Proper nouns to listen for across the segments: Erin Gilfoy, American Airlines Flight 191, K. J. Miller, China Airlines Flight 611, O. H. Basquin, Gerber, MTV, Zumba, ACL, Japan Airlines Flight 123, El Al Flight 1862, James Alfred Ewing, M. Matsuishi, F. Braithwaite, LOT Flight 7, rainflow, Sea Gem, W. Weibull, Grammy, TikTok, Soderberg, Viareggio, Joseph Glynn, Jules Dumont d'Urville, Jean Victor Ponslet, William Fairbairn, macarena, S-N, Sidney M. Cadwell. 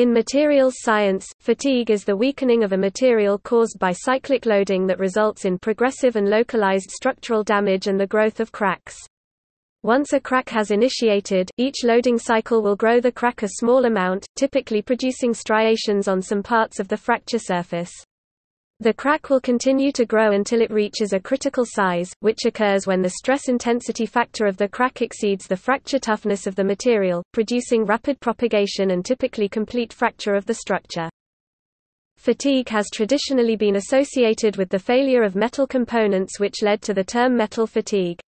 In materials science, fatigue is the weakening of a material caused by cyclic loading that results in progressive and localized structural damage and the growth of cracks. Once a crack has initiated, each loading cycle will grow the crack a small amount, typically producing striations on some parts of the fracture surface. The crack will continue to grow until it reaches a critical size, which occurs when the stress intensity factor of the crack exceeds the fracture toughness of the material, producing rapid propagation and typically complete fracture of the structure. Fatigue has traditionally been associated with the failure of metal components, which led to the term metal fatigue.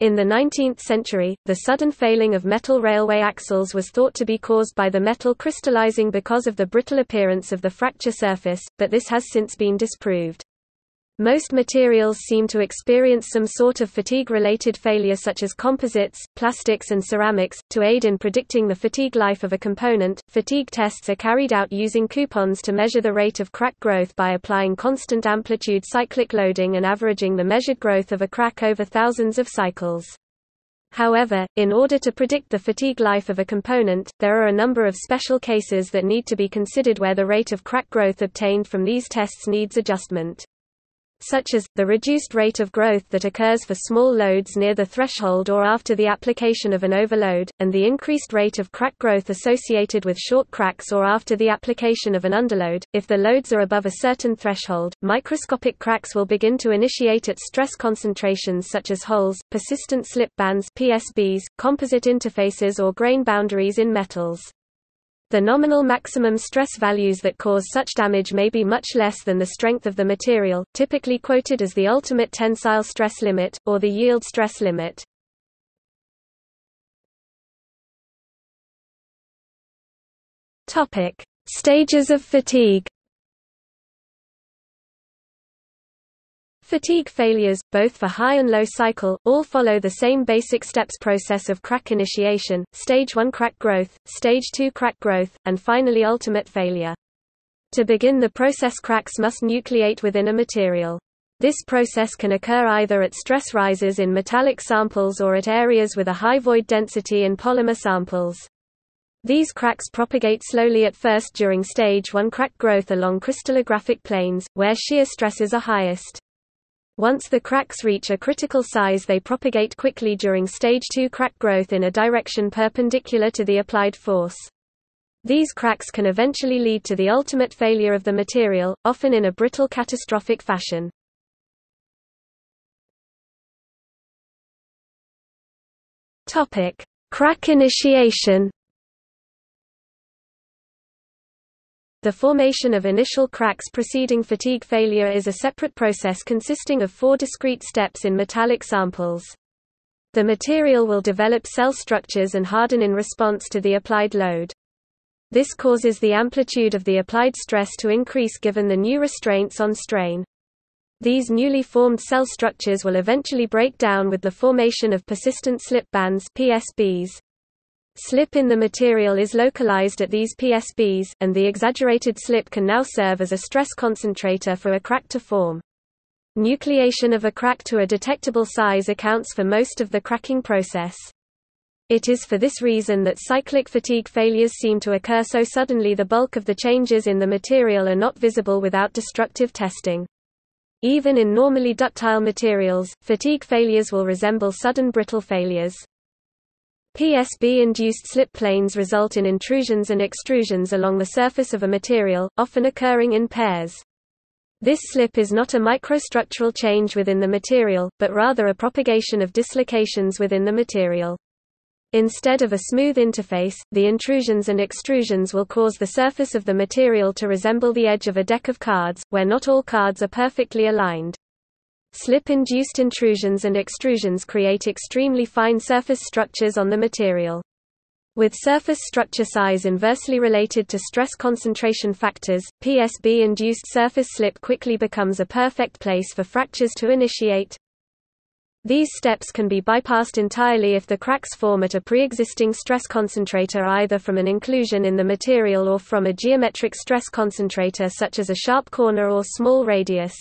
In the 19th century, the sudden failing of metal railway axles was thought to be caused by the metal crystallizing because of the brittle appearance of the fracture surface, but this has since been disproved. Most materials seem to experience some sort of fatigue-related failure, such as composites, plastics and ceramics. To aid in predicting the fatigue life of a component, fatigue tests are carried out using coupons to measure the rate of crack growth by applying constant amplitude cyclic loading and averaging the measured growth of a crack over thousands of cycles. However, in order to predict the fatigue life of a component, there are a number of special cases that need to be considered where the rate of crack growth obtained from these tests needs adjustment, such as the reduced rate of growth that occurs for small loads near the threshold or after the application of an overload, and the increased rate of crack growth associated with short cracks or after the application of an underload. If the loads are above a certain threshold, microscopic cracks will begin to initiate at stress concentrations such as holes, persistent slip bands (PSBs), composite interfaces or grain boundaries in metals. The nominal maximum stress values that cause such damage may be much less than the strength of the material, typically quoted as the ultimate tensile stress limit, or the yield stress limit. Stages of fatigue. Fatigue failures, both for high and low cycle, all follow the same basic steps process of crack initiation, stage 1 crack growth, stage 2 crack growth, and finally ultimate failure. To begin the process, cracks must nucleate within a material. This process can occur either at stress rises in metallic samples or at areas with a high void density in polymer samples. These cracks propagate slowly at first during stage 1 crack growth along crystallographic planes, where shear stresses are highest. Once the cracks reach a critical size, they propagate quickly during stage 2 crack growth in a direction perpendicular to the applied force. These cracks can eventually lead to the ultimate failure of the material, often in a brittle catastrophic fashion. Crack initiation. The formation of initial cracks preceding fatigue failure is a separate process consisting of 4 discrete steps in metallic samples. The material will develop cell structures and harden in response to the applied load. This causes the amplitude of the applied stress to increase given the new restraints on strain. These newly formed cell structures will eventually break down with the formation of persistent slip bands (PSBs). Slip in the material is localized at these PSBs, and the exaggerated slip can now serve as a stress concentrator for a crack to form. Nucleation of a crack to a detectable size accounts for most of the cracking process. It is for this reason that cyclic fatigue failures seem to occur so suddenly. The bulk of the changes in the material are not visible without destructive testing. Even in normally ductile materials, fatigue failures will resemble sudden brittle failures. PSB-induced slip planes result in intrusions and extrusions along the surface of a material, often occurring in pairs. This slip is not a microstructural change within the material, but rather a propagation of dislocations within the material. Instead of a smooth interface, the intrusions and extrusions will cause the surface of the material to resemble the edge of a deck of cards, where not all cards are perfectly aligned. Slip-induced intrusions and extrusions create extremely fine surface structures on the material. With surface structure size inversely related to stress concentration factors, PSB-induced surface slip quickly becomes a perfect place for fractures to initiate. These steps can be bypassed entirely if the cracks form at a pre-existing stress concentrator, either from an inclusion in the material or from a geometric stress concentrator such as a sharp corner or small radius.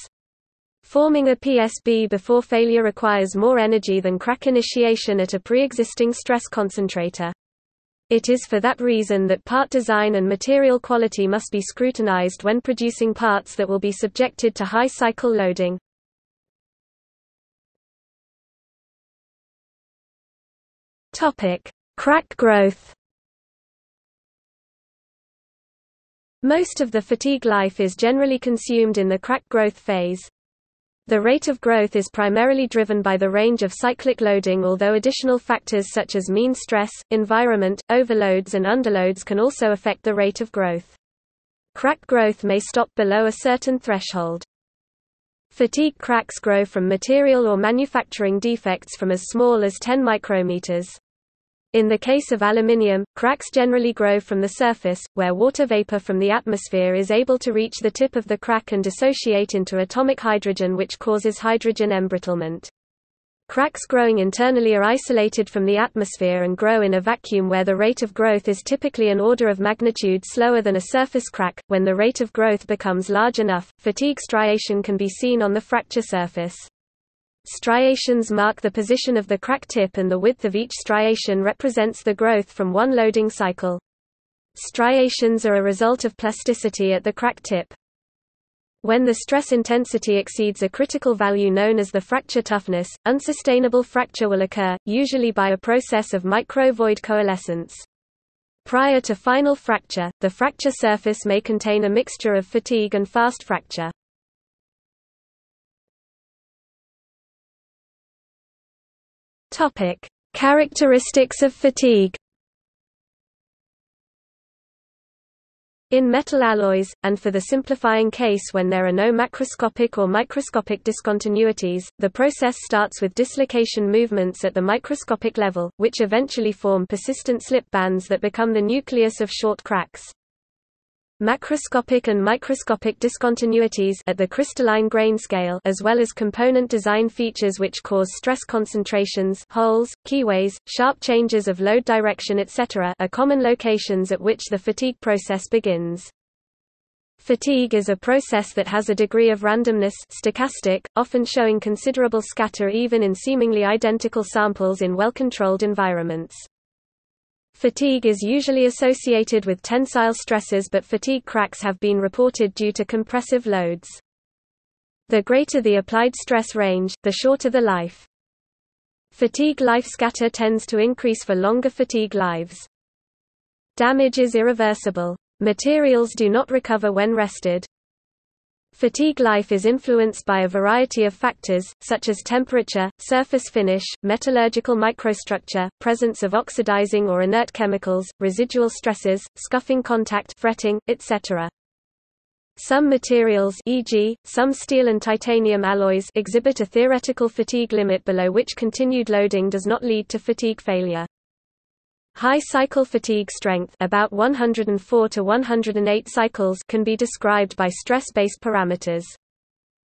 Forming a PSB before failure requires more energy than crack initiation at a pre-existing stress concentrator. It is for that reason that part design and material quality must be scrutinized when producing parts that will be subjected to high cycle loading. Crack growth. Most of the fatigue life is generally consumed in the crack growth phase. The rate of growth is primarily driven by the range of cyclic loading, although additional factors such as mean stress, environment, overloads and underloads can also affect the rate of growth. Crack growth may stop below a certain threshold. Fatigue cracks grow from material or manufacturing defects from as small as 10 micrometers. In the case of aluminium, cracks generally grow from the surface, where water vapor from the atmosphere is able to reach the tip of the crack and dissociate into atomic hydrogen, which causes hydrogen embrittlement. Cracks growing internally are isolated from the atmosphere and grow in a vacuum where the rate of growth is typically an order of magnitude slower than a surface crack. When the rate of growth becomes large enough, fatigue striation can be seen on the fracture surface. Striations mark the position of the crack tip, and the width of each striation represents the growth from one loading cycle. Striations are a result of plasticity at the crack tip. When the stress intensity exceeds a critical value known as the fracture toughness, unsustainable fracture will occur, usually by a process of micro-void coalescence. Prior to final fracture, the fracture surface may contain a mixture of fatigue and fast fracture. Characteristics of fatigue. In metal alloys, and for the simplifying case when there are no macroscopic or microscopic discontinuities, the process starts with dislocation movements at the microscopic level, which eventually form persistent slip bands that become the nucleus of short cracks. Macroscopic and microscopic discontinuities at the crystalline grain scale, as well as component design features which cause stress concentrations, holes, keyways, sharp changes of load direction, etc., are common locations at which the fatigue process begins. Fatigue is a process that has a degree of randomness, stochastic, often showing considerable scatter even in seemingly identical samples in well-controlled environments. Fatigue is usually associated with tensile stresses, but fatigue cracks have been reported due to compressive loads. The greater the applied stress range, the shorter the life. Fatigue life scatter tends to increase for longer fatigue lives. Damage is irreversible. Materials do not recover when rested. Fatigue life is influenced by a variety of factors, such as temperature, surface finish, metallurgical microstructure, presence of oxidizing or inert chemicals, residual stresses, scuffing contact, fretting, etc. Some materials, e.g., some steel and titanium alloys, exhibit a theoretical fatigue limit below which continued loading does not lead to fatigue failure. High cycle fatigue strength, about 104 to 108 cycles, can be described by stress-based parameters.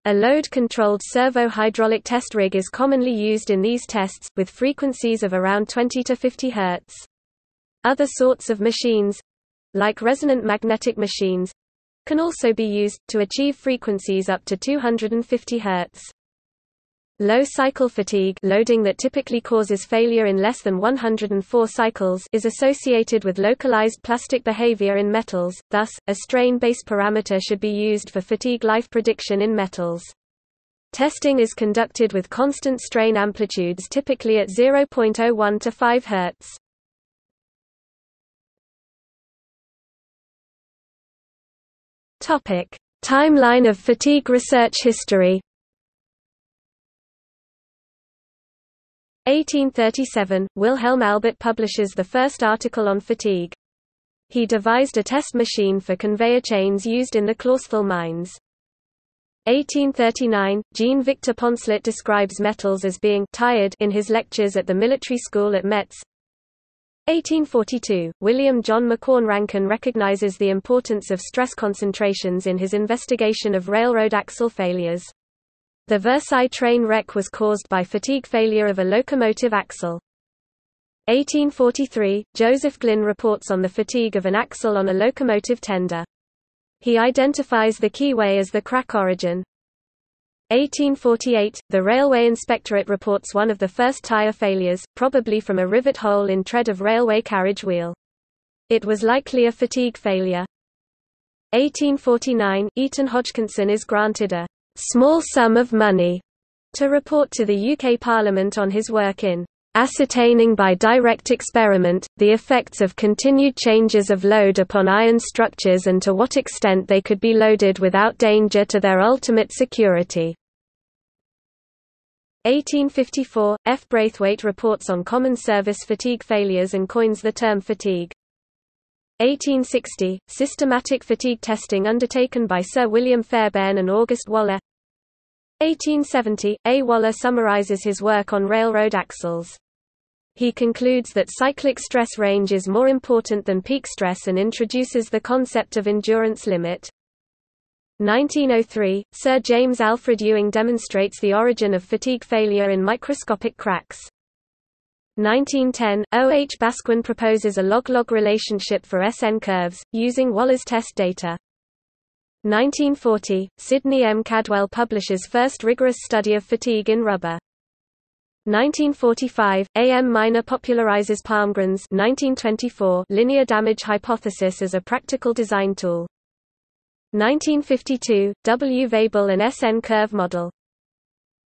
A load-controlled servo-hydraulic test rig is commonly used in these tests, with frequencies of around 20 to 50 Hz. Other sorts of machines—like resonant magnetic machines—can also be used, to achieve frequencies up to 250 Hz. Low cycle fatigue, loading that typically causes failure in less than 104 cycles, is associated with localized plastic behavior in metals. Thus, a strain-based parameter should be used for fatigue life prediction in metals. Testing is conducted with constant strain amplitudes, typically at 0.01 to 5 Hz. Topic: Timeline of fatigue research history. 1837 – Wilhelm Albert publishes the first article on fatigue. He devised a test machine for conveyor chains used in the Clausthal mines. 1839 – Jean Victor Ponslet describes metals as being «tired» in his lectures at the military school at Metz. 1842 – William John McCorn Rankin recognizes the importance of stress concentrations in his investigation of railroad axle failures. The Versailles train wreck was caused by fatigue failure of a locomotive axle. 1843 – Joseph Glynn reports on the fatigue of an axle on a locomotive tender. He identifies the keyway as the crack origin. 1848 – The Railway Inspectorate reports one of the first tire failures, probably from a rivet hole in tread of railway carriage wheel. It was likely a fatigue failure. 1849 – Eton Hodgkinson is granted a «small sum of money» to report to the UK Parliament on his work in ascertaining by direct experiment, the effects of continued changes of load upon iron structures and to what extent they could be loaded without danger to their ultimate security. 1854, F. Braithwaite reports on common service fatigue failures and coins the term fatigue. 1860, systematic fatigue testing undertaken by Sir William Fairbairn and August Waller. 1870, A. Wöhler summarizes his work on railroad axles. He concludes that cyclic stress range is more important than peak stress and introduces the concept of endurance limit. 1903, Sir James Alfred Ewing demonstrates the origin of fatigue failure in microscopic cracks. 1910, O. H. Basquin proposes a log-log relationship for SN curves, using Wöhler's test data. 1940, Sidney M. Cadwell publishes first rigorous study of fatigue in rubber. 1945, A. M. Miner popularizes Palmgren's 1924 linear damage hypothesis as a practical design tool. 1952, W. Weibull and SN curve model.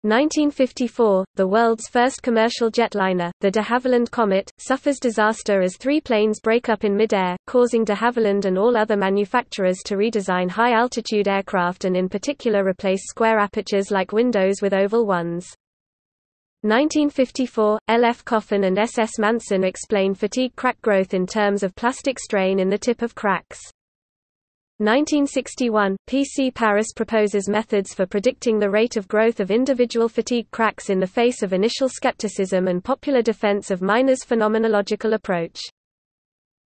1954, the world's first commercial jetliner, the De Havilland Comet, suffers disaster as three planes break up in mid-air, causing De Havilland and all other manufacturers to redesign high-altitude aircraft and in particular replace square apertures like windows with oval ones. 1954, L. F. Coffin and S. S. Manson explain fatigue crack growth in terms of plastic strain in the tip of cracks. 1961, P. C. Paris proposes methods for predicting the rate of growth of individual fatigue cracks in the face of initial skepticism and popular defense of Miner's phenomenological approach.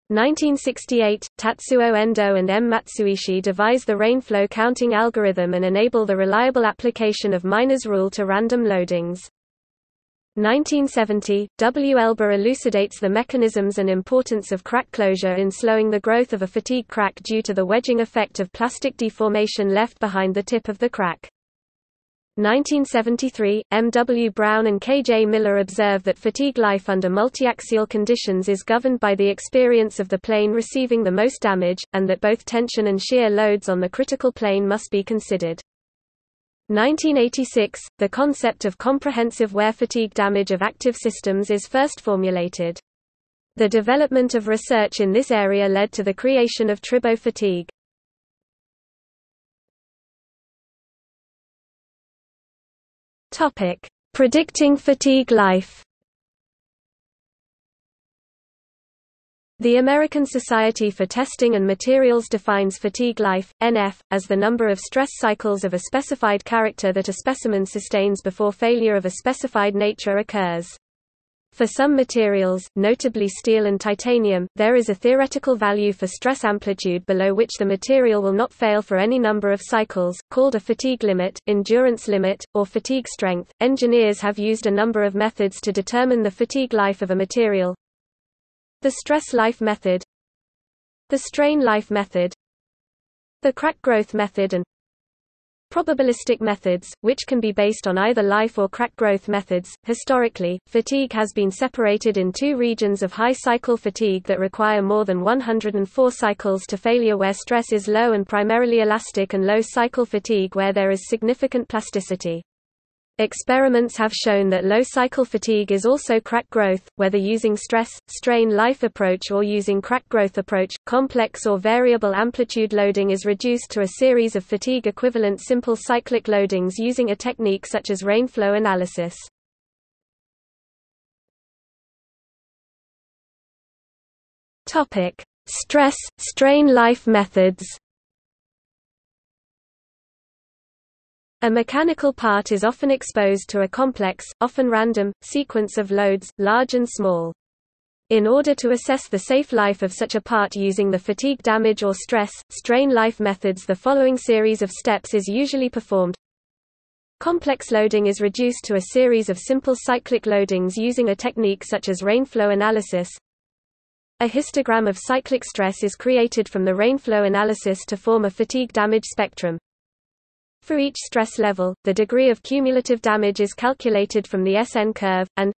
1968, Tatsuo Endo and M. Matsuishi devise the rainflow counting algorithm and enable the reliable application of Miner's rule to random loadings. 1970, W. Elber elucidates the mechanisms and importance of crack closure in slowing the growth of a fatigue crack due to the wedging effect of plastic deformation left behind the tip of the crack. 1973, M. W. Brown and K. J. Miller observe that fatigue life under multiaxial conditions is governed by the experience of the plane receiving the most damage, and that both tension and shear loads on the critical plane must be considered. 1986, the concept of comprehensive wear fatigue damage of active systems is first formulated. The development of research in this area led to the creation of tribofatigue. Topic: Predicting fatigue life. The American Society for Testing and Materials defines fatigue life, NF, as the number of stress cycles of a specified character that a specimen sustains before failure of a specified nature occurs. For some materials, notably steel and titanium, there is a theoretical value for stress amplitude below which the material will not fail for any number of cycles, called a fatigue limit, endurance limit, or fatigue strength. Engineers have used a number of methods to determine the fatigue life of a material. The stress life method, the strain life method, the crack growth method and probabilistic methods, which can be based on either life or crack growth methods. Historically, fatigue has been separated in two regions of high cycle fatigue that require more than 104 cycles to failure where stress is low and primarily elastic, and low cycle fatigue where there is significant plasticity. Experiments have shown that low-cycle fatigue is also crack growth, whether using stress, strain life approach or using crack growth approach. Complex or variable amplitude loading is reduced to a series of fatigue-equivalent simple cyclic loadings using a technique such as rainflow analysis. Topic: Stress, strain life methods. A mechanical part is often exposed to a complex, often random, sequence of loads, large and small. In order to assess the safe life of such a part using the fatigue damage or stress, strain life methods, the following series of steps is usually performed. Complex loading is reduced to a series of simple cyclic loadings using a technique such as rainflow analysis. A histogram of cyclic stress is created from the rainflow analysis to form a fatigue damage spectrum. For each stress level, the degree of cumulative damage is calculated from the SN curve, and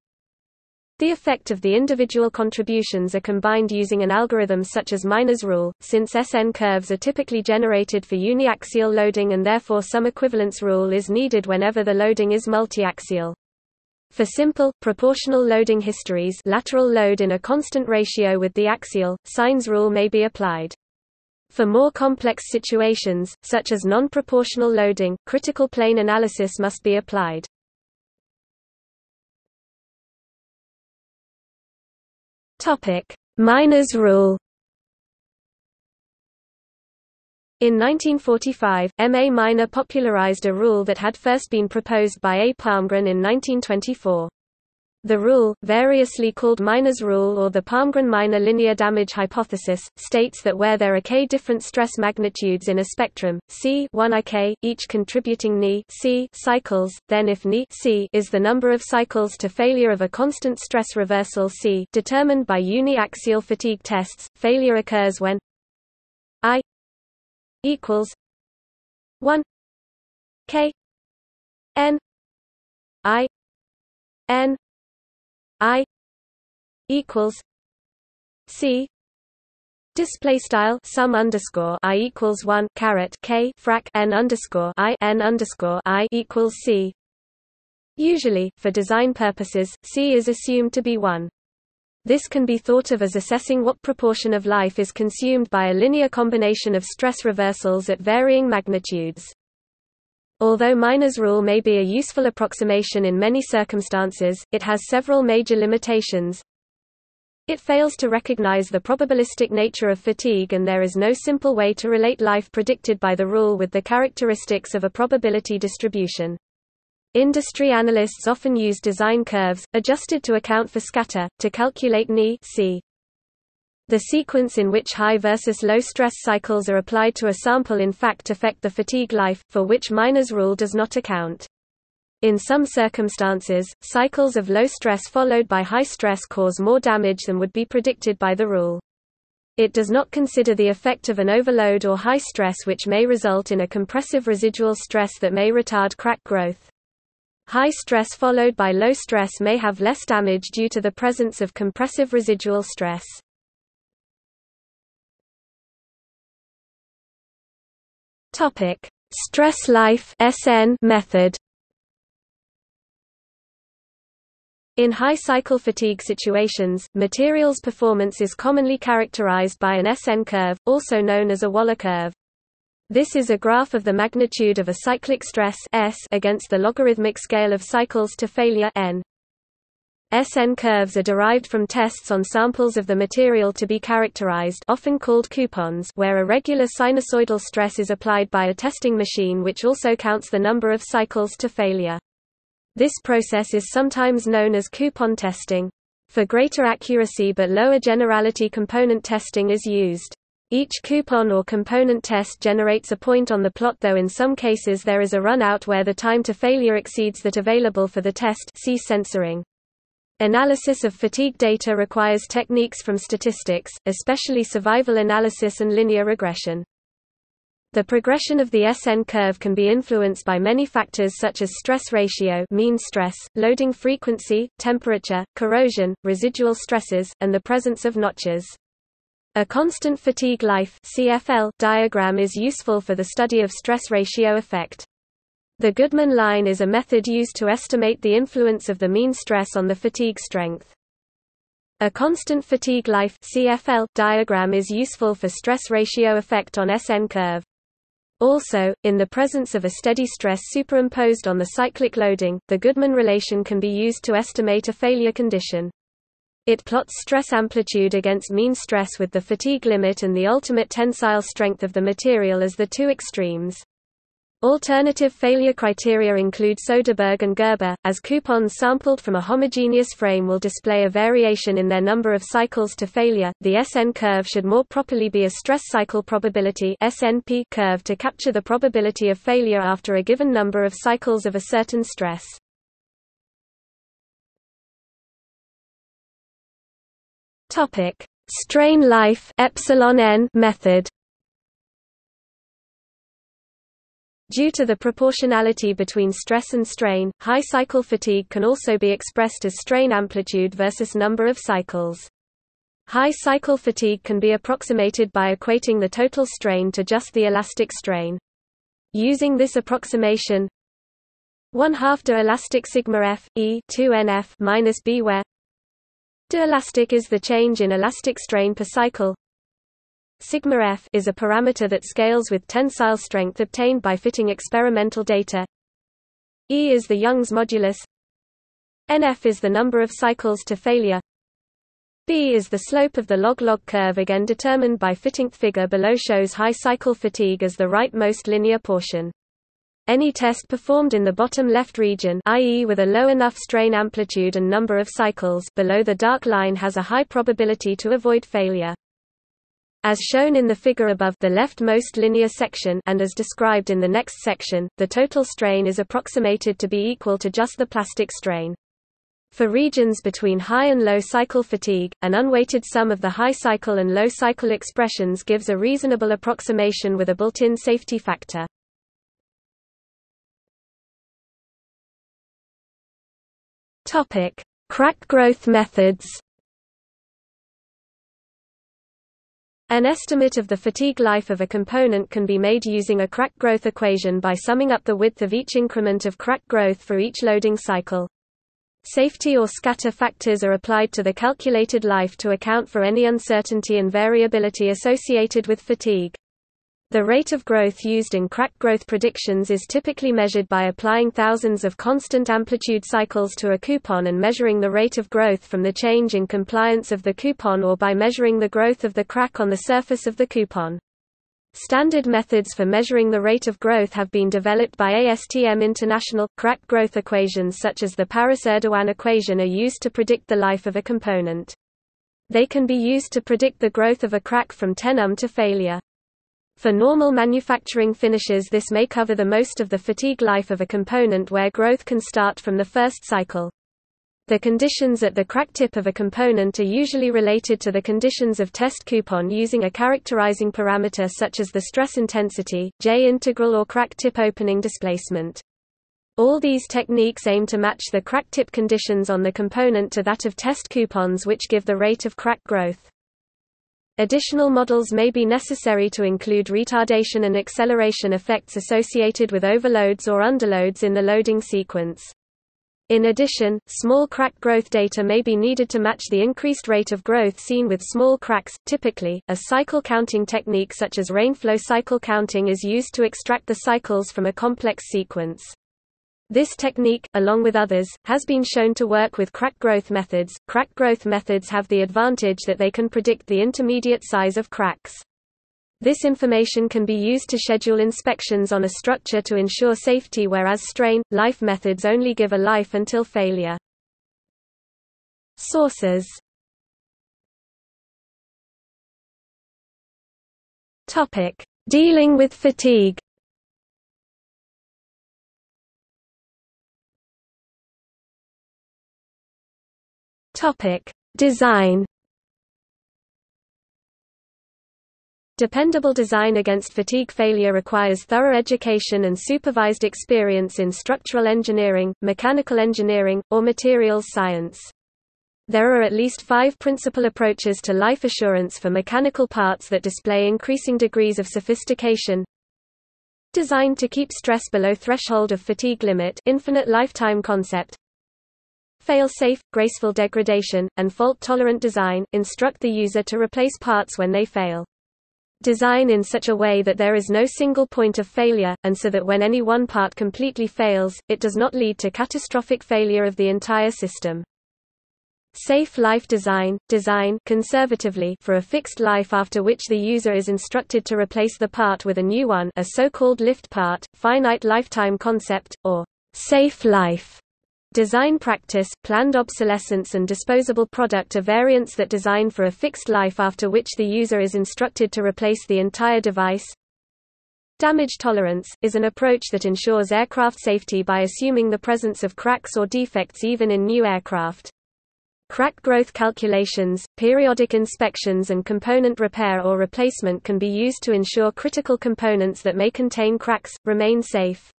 The effect of the individual contributions are combined using an algorithm such as Miner's rule, since SN curves are typically generated for uniaxial loading and therefore some equivalence rule is needed whenever the loading is multiaxial. For simple, proportional loading histories, lateral load in a constant ratio with the axial, Sine's rule may be applied. For more complex situations, such as non-proportional loading, critical plane analysis must be applied. Miner's rule. In 1945, M. A. Miner popularized a rule that had first been proposed by A. Palmgren in 1924. The rule, variously called Miner's rule or the Palmgren-Miner linear damage hypothesis, states that where there are k different stress magnitudes in a spectrum, c (1 ik), each contributing ni c cycles, then if ni c is the number of cycles to failure of a constant stress reversal c determined by uniaxial fatigue tests, failure occurs when I equals 1 k n I n I equals c display style sum underscore I equals 1 caret k frac n underscore I equals c. Usually, for design purposes, c is assumed to be 1. This can be thought of as assessing what proportion of life is consumed by a linear combination of stress reversals at varying magnitudes. Although Miner's rule may be a useful approximation in many circumstances, it has several major limitations. It fails to recognize the probabilistic nature of fatigue, and there is no simple way to relate life predicted by the rule with the characteristics of a probability distribution. Industry analysts often use design curves, adjusted to account for scatter, to calculate Ni c. The sequence in which high versus low stress cycles are applied to a sample in fact affect the fatigue life, for which Miner's rule does not account. In some circumstances, cycles of low stress followed by high stress cause more damage than would be predicted by the rule. It does not consider the effect of an overload or high stress which may result in a compressive residual stress that may retard crack growth. High stress followed by low stress may have less damage due to the presence of compressive residual stress. Topic: stress life (SN) method. In high cycle fatigue situations, materials performance is commonly characterized by an SN curve, also known as a Wöhler curve. This is a graph of the magnitude of a cyclic stress S against the logarithmic scale of cycles to failure N. SN curves are derived from tests on samples of the material to be characterized, often called coupons, where a regular sinusoidal stress is applied by a testing machine which also counts the number of cycles to failure. This process is sometimes known as coupon testing. For greater accuracy but lower generality, component testing is used. Each coupon or component test generates a point on the plot, though in some cases there is a runout where the time to failure exceeds that available for the test. See censoring. Analysis of fatigue data requires techniques from statistics, especially survival analysis and linear regression. The progression of the SN curve can be influenced by many factors such as stress ratio, mean stress, loading frequency, temperature, corrosion, residual stresses, and the presence of notches. A constant fatigue life (CFL) diagram is useful for the study of stress ratio effect. The Goodman line is a method used to estimate the influence of the mean stress on the fatigue strength. A constant fatigue life (CFL) diagram is useful for stress ratio effect on SN curve. Also, in the presence of a steady stress superimposed on the cyclic loading, the Goodman relation can be used to estimate a failure condition. It plots stress amplitude against mean stress with the fatigue limit and the ultimate tensile strength of the material as the two extremes. Alternative failure criteria include Soderberg and Gerber, as coupons sampled from a homogeneous frame will display a variation in their number of cycles to failure. The SN curve should more properly be a stress cycle probability (SNP) curve to capture the probability of failure after a given number of cycles of a certain stress. Topic: strain life (ε n) method. Due to the proportionality between stress and strain, high cycle fatigue can also be expressed as strain amplitude versus number of cycles. High cycle fatigue can be approximated by equating the total strain to just the elastic strain. Using this approximation, 1/2 de elastic sigma f e 2nf minus b, where de elastic is the change in elastic strain per cycle. Sigma f is a parameter that scales with tensile strength obtained by fitting experimental data. E is the Young's modulus. Nf is the number of cycles to failure. B is the slope of the log-log curve, again determined by fitting. Figure below shows high cycle fatigue as the rightmost linear portion. Any test performed in the bottom left region, i.e. with a low enough strain amplitude and number of cycles below the dark line, has a high probability to avoid failure. As shown in the figure above, the leftmost linear section, and as described in the next section, the total strain is approximated to be equal to just the plastic strain. For regions between high and low cycle fatigue, an unweighted sum of the high cycle and low cycle expressions gives a reasonable approximation with a built-in safety factor. Topic: Crack growth methods. An estimate of the fatigue life of a component can be made using a crack growth equation by summing up the width of each increment of crack growth for each loading cycle. Safety or scatter factors are applied to the calculated life to account for any uncertainty and variability associated with fatigue. The rate of growth used in crack growth predictions is typically measured by applying thousands of constant amplitude cycles to a coupon and measuring the rate of growth from the change in compliance of the coupon, or by measuring the growth of the crack on the surface of the coupon. Standard methods for measuring the rate of growth have been developed by ASTM International. Crack growth equations such as the Paris-Erdogan equation are used to predict the life of a component. They can be used to predict the growth of a crack from tenuum to failure. For normal manufacturing finishes, this may cover the most of the fatigue life of a component where growth can start from the first cycle. The conditions at the crack tip of a component are usually related to the conditions of test coupon using a characterizing parameter such as the stress intensity, J integral, or crack tip opening displacement. All these techniques aim to match the crack tip conditions on the component to that of test coupons, which give the rate of crack growth. Additional models may be necessary to include retardation and acceleration effects associated with overloads or underloads in the loading sequence. In addition, small crack growth data may be needed to match the increased rate of growth seen with small cracks. Typically, a cycle counting technique such as rainflow cycle counting is used to extract the cycles from a complex sequence. This technique, along with others, has been shown to work with crack growth methods. Crack growth methods have the advantage that they can predict the intermediate size of cracks. This information can be used to schedule inspections on a structure to ensure safety, whereas strain, life methods only give a life until failure. Sources. Topic: Dealing with fatigue. Topic: Design. Dependable design against fatigue failure requires thorough education and supervised experience in structural engineering, mechanical engineering, or materials science. There are at least 5 principal approaches to life assurance for mechanical parts that display increasing degrees of sophistication. Designed to keep stress below threshold of fatigue limit, infinite lifetime concept. Fail-safe, graceful degradation, and fault-tolerant design instruct the user to replace parts when they fail. Design in such a way that there is no single point of failure, and so that when any one part completely fails, it does not lead to catastrophic failure of the entire system. Safe life design. Design conservatively for a fixed life after which the user is instructed to replace the part with a new one, a so-called lift part, finite lifetime concept, or safe life. Design practice, planned obsolescence and disposable product are variants that design for a fixed life after which the user is instructed to replace the entire device. Damage tolerance, is an approach that ensures aircraft safety by assuming the presence of cracks or defects even in new aircraft. Crack growth calculations, periodic inspections and component repair or replacement can be used to ensure critical components that may contain cracks remain safe.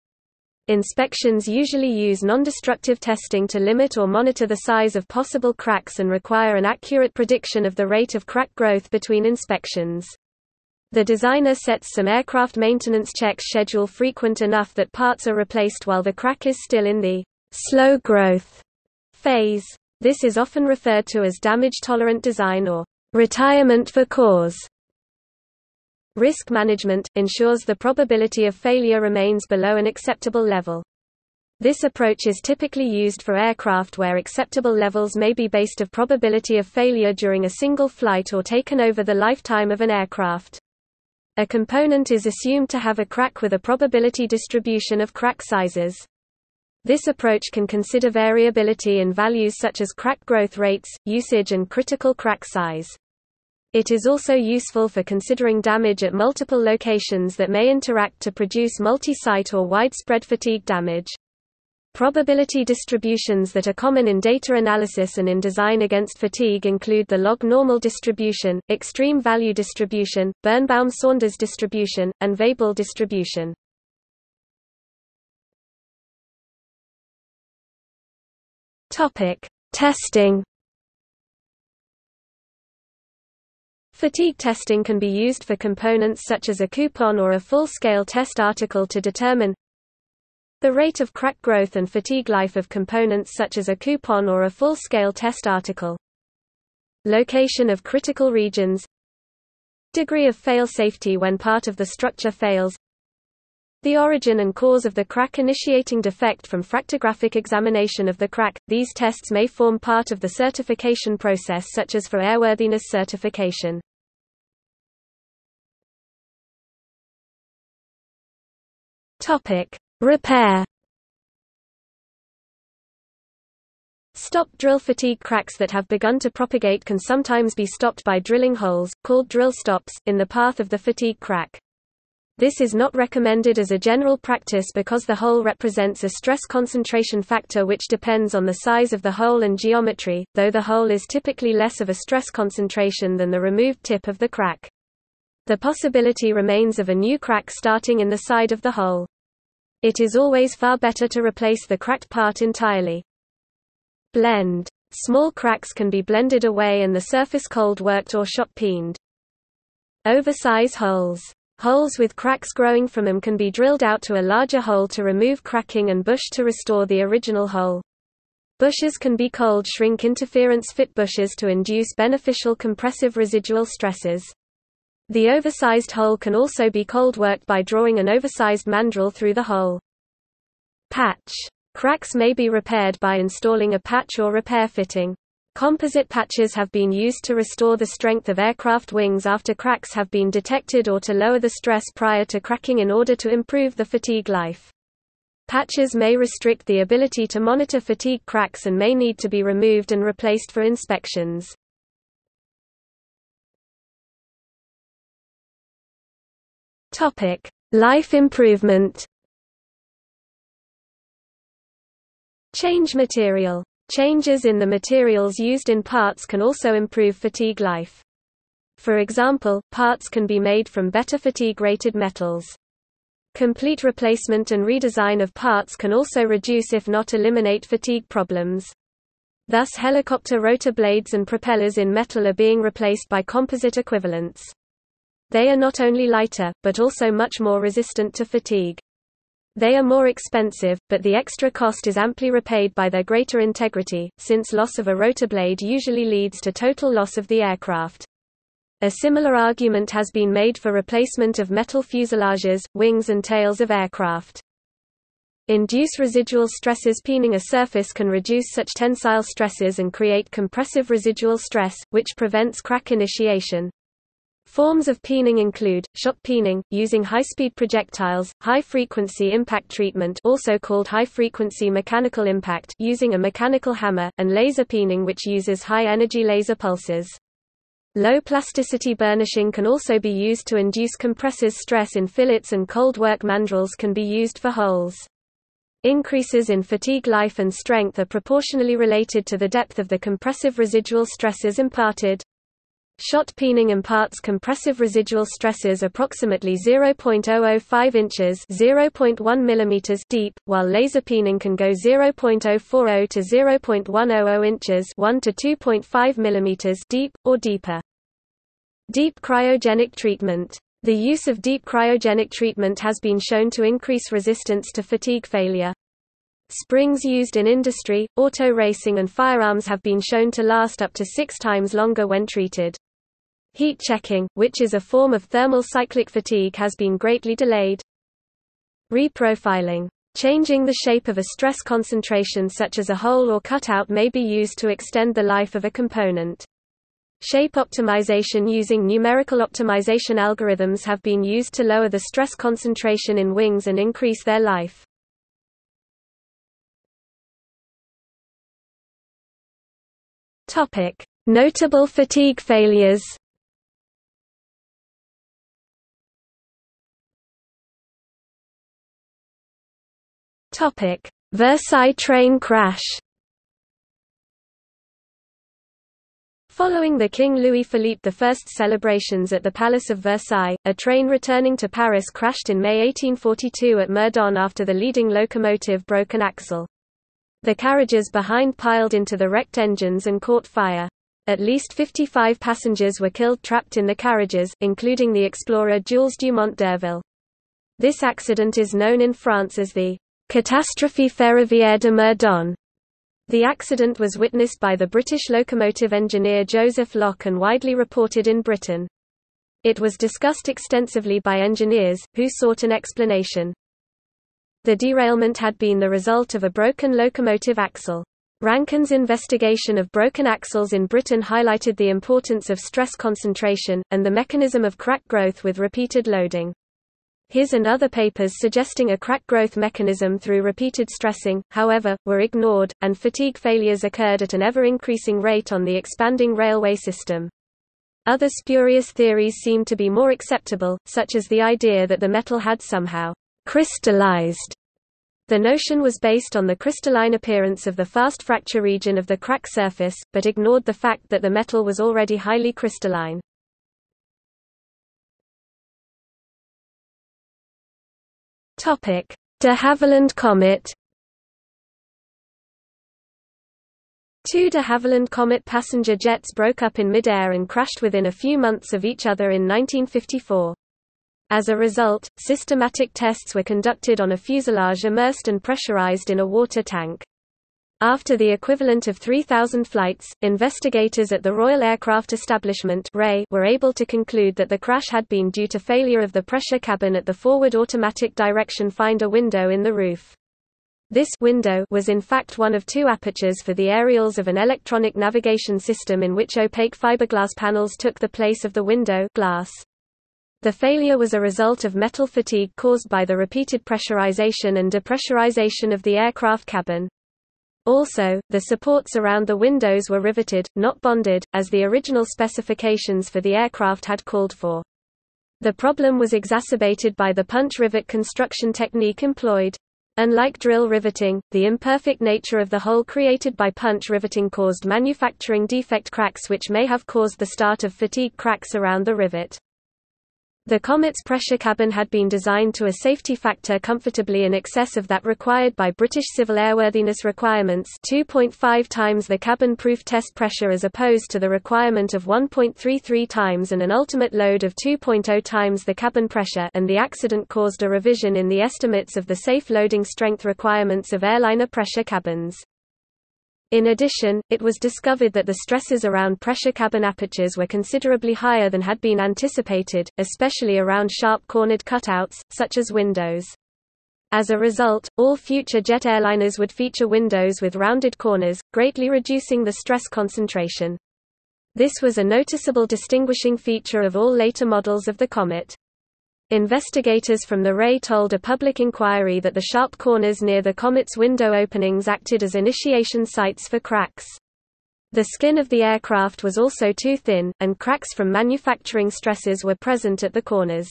Inspections usually use non-destructive testing to limit or monitor the size of possible cracks and require an accurate prediction of the rate of crack growth between inspections. The designer sets some aircraft maintenance check schedule frequent enough that parts are replaced while the crack is still in the slow growth phase. This is often referred to as damage-tolerant design or retirement for cause. Risk management ensures the probability of failure remains below an acceptable level. This approach is typically used for aircraft where acceptable levels may be based on probability of failure during a single flight or taken over the lifetime of an aircraft. A component is assumed to have a crack with a probability distribution of crack sizes. This approach can consider variability in values such as crack growth rates, usage and critical crack size. It is also useful for considering damage at multiple locations that may interact to produce multi-site or widespread fatigue damage. Probability distributions that are common in data analysis and in design against fatigue include the log-normal distribution, extreme value distribution, Birnbaum-Saunders distribution, and Weibull distribution. Testing. Fatigue testing can be used for components such as a coupon or a full-scale test article to determine the rate of crack growth and fatigue life of components such as a coupon or a full-scale test article. Location of critical regions. Degree of fail safety when part of the structure fails. The origin and cause of the crack initiating defect from fractographic examination of the crack. These tests may form part of the certification process, such as for airworthiness certification. Topic: Repair. Stopped drill fatigue cracks that have begun to propagate can sometimes be stopped by drilling holes, called drill stops, in the path of the fatigue crack. This is not recommended as a general practice because the hole represents a stress concentration factor which depends on the size of the hole and geometry, though the hole is typically less of a stress concentration than the removed tip of the crack. The possibility remains of a new crack starting in the side of the hole. It is always far better to replace the cracked part entirely. Blend. Small cracks can be blended away and the surface cold worked or shot peened. Oversize holes. Holes with cracks growing from them can be drilled out to a larger hole to remove cracking and bush to restore the original hole. Bushes can be cold shrink interference fit bushes to induce beneficial compressive residual stresses. The oversized hole can also be cold worked by drawing an oversized mandrel through the hole. Patch. Cracks may be repaired by installing a patch or repair fitting. Composite patches have been used to restore the strength of aircraft wings after cracks have been detected or to lower the stress prior to cracking in order to improve the fatigue life. Patches may restrict the ability to monitor fatigue cracks and may need to be removed and replaced for inspections. Topic: Life improvement. Change material. Changes in the materials used in parts can also improve fatigue life. For example, parts can be made from better fatigue-rated metals. Complete replacement and redesign of parts can also reduce if not eliminate fatigue problems. Thus helicopter rotor blades and propellers in metal are being replaced by composite equivalents. They are not only lighter, but also much more resistant to fatigue. They are more expensive, but the extra cost is amply repaid by their greater integrity, since loss of a rotor blade usually leads to total loss of the aircraft. A similar argument has been made for replacement of metal fuselages, wings and tails of aircraft. Induce residual stresses. Peening a surface can reduce such tensile stresses and create compressive residual stress, which prevents crack initiation. Forms of peening include shock peening, using high-speed projectiles, high-frequency impact treatment, also called high-frequency mechanical impact, using a mechanical hammer, and laser peening, which uses high-energy laser pulses. Low plasticity burnishing can also be used to induce compressive stress in fillets, and cold work mandrels can be used for holes. Increases in fatigue life and strength are proportionally related to the depth of the compressive residual stresses imparted. Schott peening imparts compressive residual stresses approximately 0.005 inches (0.1 mm) deep, while laser peening can go 0.040 to 0.100 inches (1 to 2.5 mm) deep, or deeper. Deep cryogenic treatment. The use of deep cryogenic treatment has been shown to increase resistance to fatigue failure. Springs used in industry, auto racing and firearms have been shown to last up to 6 times longer when treated. Heat checking, which is a form of thermal cyclic fatigue, has been greatly delayed. Reprofiling. Changing the shape of a stress concentration such as a hole or cutout may be used to extend the life of a component. Shape optimization using numerical optimization algorithms have been used to lower the stress concentration in wings and increase their life. Notable fatigue failures. Versailles train crash. Following the King Louis-Philippe I's celebrations at the Palace of Versailles, a train returning to Paris crashed in May 1842 at Meudon after the leading locomotive broke an axle. The carriages behind piled into the wrecked engines and caught fire. At least 55 passengers were killed trapped in the carriages, including the explorer Jules Dumont d'Urville. This accident is known in France as the Catastrophe ferroviaire de Meudon. The accident was witnessed by the British locomotive engineer Joseph Locke and widely reported in Britain. It was discussed extensively by engineers, who sought an explanation. The derailment had been the result of a broken locomotive axle. Rankin's investigation of broken axles in Britain highlighted the importance of stress concentration, and the mechanism of crack growth with repeated loading. His and other papers suggesting a crack growth mechanism through repeated stressing, however, were ignored, and fatigue failures occurred at an ever-increasing rate on the expanding railway system. Other spurious theories seemed to be more acceptable, such as the idea that the metal had somehow crystallized. The notion was based on the crystalline appearance of the fast fracture region of the crack surface, but ignored the fact that the metal was already highly crystalline. De Havilland Comet. Two De Havilland Comet passenger jets broke up in midair and crashed within a few months of each other in 1954. As a result, systematic tests were conducted on a fuselage immersed and pressurized in a water tank. After the equivalent of 3,000 flights, investigators at the Royal Aircraft Establishment were able to conclude that the crash had been due to failure of the pressure cabin at the forward automatic direction finder window in the roof. This window was in fact one of 2 apertures for the aerials of an electronic navigation system in which opaque fiberglass panels took the place of the window glass. The failure was a result of metal fatigue caused by the repeated pressurization and depressurization of the aircraft cabin. Also, the supports around the windows were riveted, not bonded, as the original specifications for the aircraft had called for. The problem was exacerbated by the punch-rivet construction technique employed. Unlike drill riveting, the imperfect nature of the hole created by punch riveting caused manufacturing defect cracks which may have caused the start of fatigue cracks around the rivet. The Comet's pressure cabin had been designed to a safety factor comfortably in excess of that required by British civil airworthiness requirements, 2.5 times the cabin proof test pressure as opposed to the requirement of 1.33 times and an ultimate load of 2.0 times the cabin pressure, and the accident caused a revision in the estimates of the safe loading strength requirements of airliner pressure cabins. In addition, it was discovered that the stresses around pressure cabin apertures were considerably higher than had been anticipated, especially around sharp-cornered cutouts, such as windows. As a result, all future jet airliners would feature windows with rounded corners, greatly reducing the stress concentration. This was a noticeable distinguishing feature of all later models of the Comet. Investigators from the RAE told a public inquiry that the sharp corners near the Comet's window openings acted as initiation sites for cracks. The skin of the aircraft was also too thin, and cracks from manufacturing stresses were present at the corners.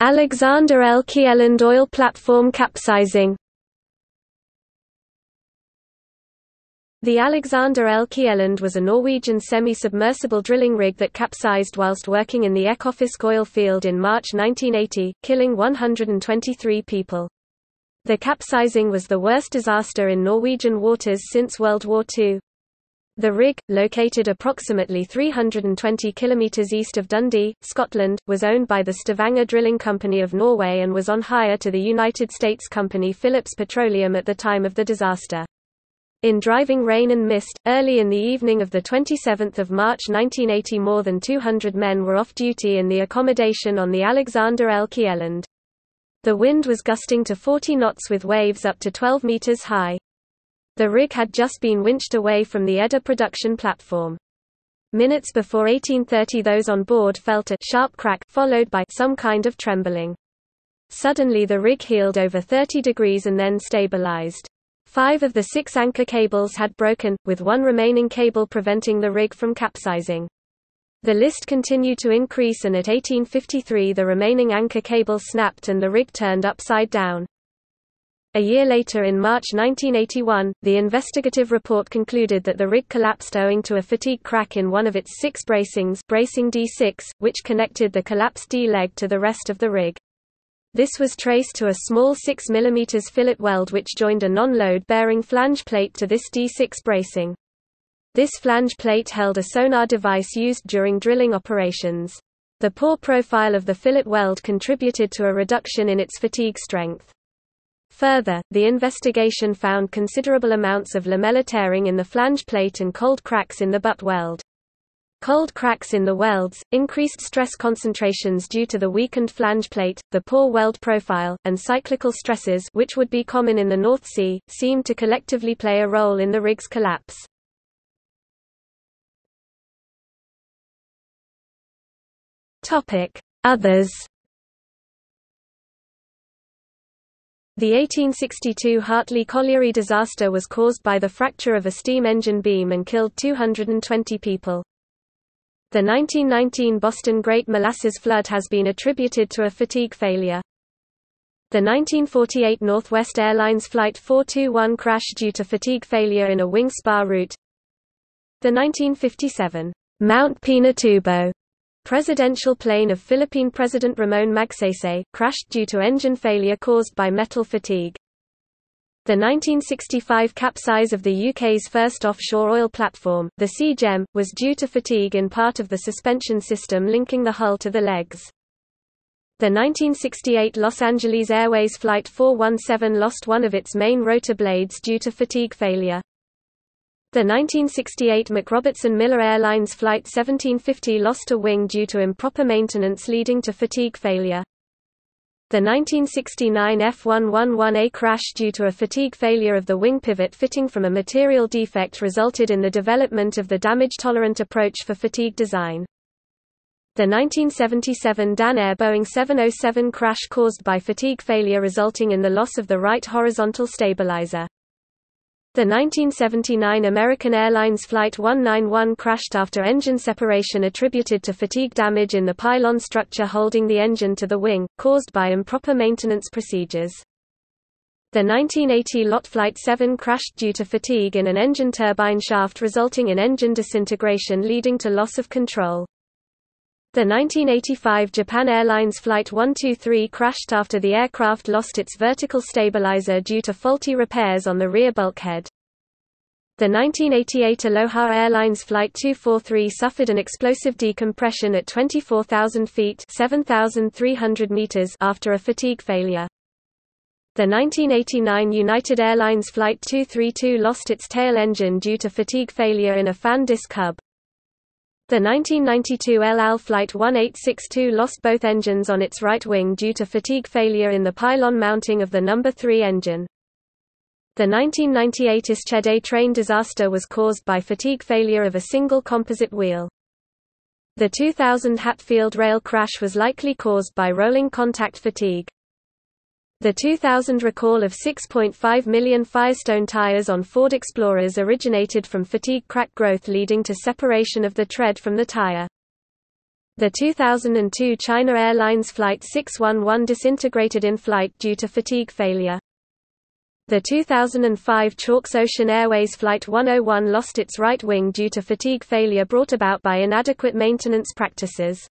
Alexander L. Kielland oil platform capsizing. The Alexander L. Kielland was a Norwegian semi-submersible drilling rig that capsized whilst working in the Ekofisk oil field in March 1980, killing 123 people. The capsizing was the worst disaster in Norwegian waters since World War II. The rig, located approximately 320 kilometers east of Dundee, Scotland, was owned by the Stavanger Drilling Company of Norway and was on hire to the United States company Phillips Petroleum at the time of the disaster. In driving rain and mist, early in the evening of 27 March 1980 more than 200 men were off duty in the accommodation on the Alexander L. Kielland. The wind was gusting to 40 knots with waves up to 12 meters high. The rig had just been winched away from the Edda production platform. Minutes before 18:30 those on board felt a sharp crack, followed by some kind of trembling. Suddenly the rig heeled over 30 degrees and then stabilized. 5 of the 6 anchor cables had broken, with one remaining cable preventing the rig from capsizing. The list continued to increase and at 18:53 the remaining anchor cable snapped and the rig turned upside down. A year later in March 1981, the investigative report concluded that the rig collapsed owing to a fatigue crack in one of its 6 bracings, bracing D6, which connected the collapsed D leg to the rest of the rig. This was traced to a small 6 mm fillet weld which joined a non-load-bearing flange plate to this D6 bracing. This flange plate held a sonar device used during drilling operations. The poor profile of the fillet weld contributed to a reduction in its fatigue strength. Further, the investigation found considerable amounts of lamellar tearing in the flange plate and cold cracks in the butt weld. Cold cracks in the welds, increased stress concentrations due to the weakened flange plate, the poor weld profile, and cyclical stresses which would be common in the North Sea, seemed to collectively play a role in the rig's collapse. Others. The 1862 Hartley-Colliery disaster was caused by the fracture of a steam engine beam and killed 220 people. The 1919 Boston Great Molasses Flood has been attributed to a fatigue failure. The 1948 Northwest Airlines Flight 421 crash due to fatigue failure in a wing spar route. The 1957 Mount Pinatubo presidential plane of Philippine President Ramon Magsaysay crashed due to engine failure caused by metal fatigue. The 1965 capsize of the UK's first offshore oil platform, the Sea Gem, was due to fatigue in part of the suspension system linking the hull to the legs. The 1968 Los Angeles Airways Flight 417 lost one of its main rotor blades due to fatigue failure. The 1968 McRobertson Miller Airlines Flight 1750 lost a wing due to improper maintenance leading to fatigue failure. The 1969 F111A crash due to a fatigue failure of the wing pivot fitting from a material defect resulted in the development of the damage-tolerant approach for fatigue design. The 1977 Danair Boeing 707 crash caused by fatigue failure resulting in the loss of the right horizontal stabilizer. The 1979 American Airlines Flight 191 crashed after engine separation attributed to fatigue damage in the pylon structure holding the engine to the wing, caused by improper maintenance procedures. The 1980 Lot Flight 7 crashed due to fatigue in an engine turbine shaft resulting in engine disintegration leading to loss of control. The 1985 Japan Airlines Flight 123 crashed after the aircraft lost its vertical stabilizer due to faulty repairs on the rear bulkhead. The 1988 Aloha Airlines Flight 243 suffered an explosive decompression at 24,000 feet (7,300 meters) after a fatigue failure. The 1989 United Airlines Flight 232 lost its tail engine due to fatigue failure in a fan disc hub. The 1992 El Al Flight 1862 lost both engines on its right wing due to fatigue failure in the pylon mounting of the No. 3 engine. The 1998 Ischede train disaster was caused by fatigue failure of a single composite wheel. The 2000 Hatfield rail crash was likely caused by rolling contact fatigue. The 2000 recall of 6.5 million Firestone tires on Ford Explorers originated from fatigue crack growth leading to separation of the tread from the tire. The 2002 China Airlines Flight 611 disintegrated in flight due to fatigue failure. The 2005 Chalks Ocean Airways Flight 101 lost its right wing due to fatigue failure brought about by inadequate maintenance practices.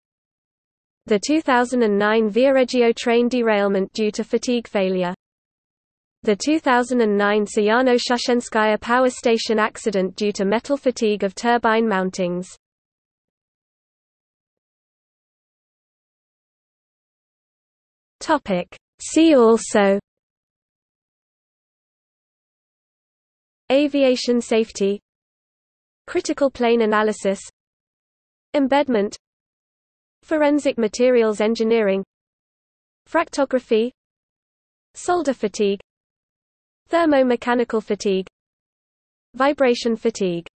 The 2009 Viareggio train derailment due to fatigue failure. The 2009 Siano-Shashenskaya power station accident due to metal fatigue of turbine mountings. See also: Aviation safety, critical plane analysis, embedment, forensic materials engineering, fractography, solder fatigue, thermomechanical fatigue, vibration fatigue.